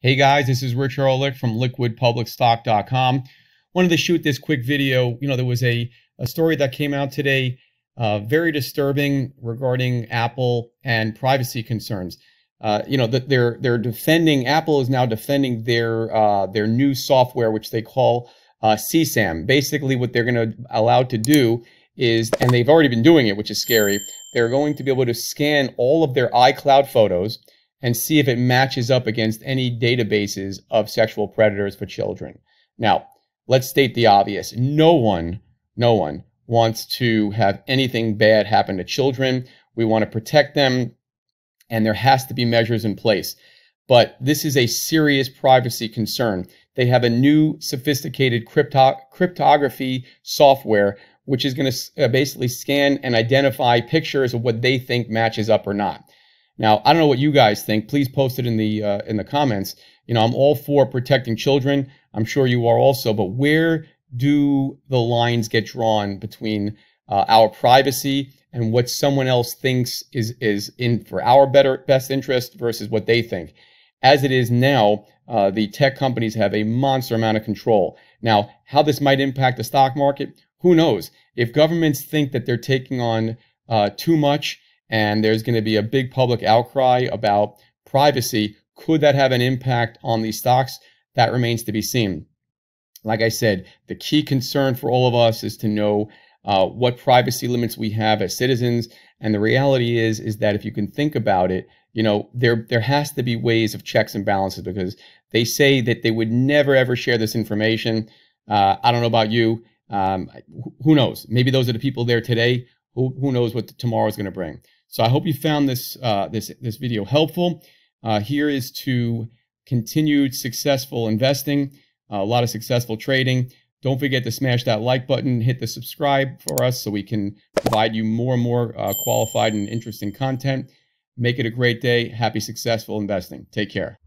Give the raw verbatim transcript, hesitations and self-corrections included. Hey guys, this is Rich Ehrlich from liquid public stock dot com. Wanted to shoot this quick video. You know, there was a, a story that came out today, uh, very disturbing regarding Apple and privacy concerns. Uh, you know, that they're they're defending, Apple is now defending their uh, their new software, which they call uh, C SAM. Basically, what they're going to allow to do is, and they've already been doing it, which is scary. They're going to be able to scan all of their iCloud photos and see if it matches up against any databases of sexual predators for children. Now, let's state the obvious. No one, no one wants to have anything bad happen to children. We want to protect them, and there has to be measures in place. But this is a serious privacy concern. They have a new sophisticated crypto cryptography software, which is going to basically scan and identify pictures of what they think matches up or not. Now, I don't know what you guys think. Please post it in the uh, in the comments. You know, I'm all for protecting children. I'm sure you are also. But where do the lines get drawn between uh, our privacy and what someone else thinks is is in for our better best interest versus what they think? As it is now, uh, the tech companies have a monster amount of control. Now, how this might impact the stock market? Who knows? If governments think that they're taking on uh, too much, and there's going to be a big public outcry about privacy, could that have an impact on these stocks? That remains to be seen. Like I said, the key concern for all of us is to know uh, what privacy limits we have as citizens. And the reality is, is that if you can think about it, you know, there, there has to be ways of checks and balances, because they say that they would never, ever share this information. Uh, I don't know about you. Um, who knows? Maybe those are the people there today. Who, who knows what tomorrow is going to bring? So I hope you found this uh, this this video helpful. Uh, here is to continued successful investing, uh, a lot of successful trading. Don't forget to smash that like button, hit the subscribe for us so we can provide you more and more uh, qualified and interesting content. Make it a great day. Happy, successful investing. Take care.